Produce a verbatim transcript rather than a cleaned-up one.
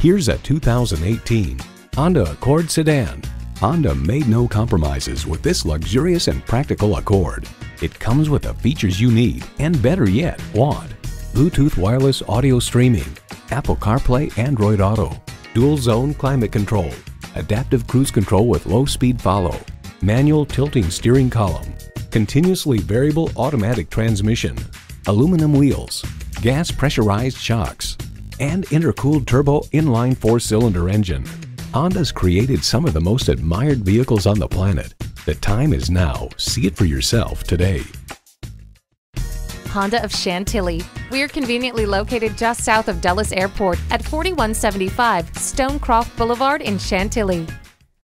Here's a two thousand eighteen Honda Accord sedan. Honda made no compromises with this luxurious and practical Accord. It comes with the features you need and, better yet, want: Bluetooth wireless audio streaming, Apple CarPlay, Android Auto, dual zone climate control, adaptive cruise control with low speed follow, manual tilting steering column, continuously variable automatic transmission, aluminum wheels, gas pressurized shocks, and intercooled turbo inline four-cylinder engine. Honda's created some of the most admired vehicles on the planet. The time is now. See it for yourself today. Honda of Chantilly. We're conveniently located just south of Dulles Airport at forty-one seventy-five Stonecroft Boulevard in Chantilly.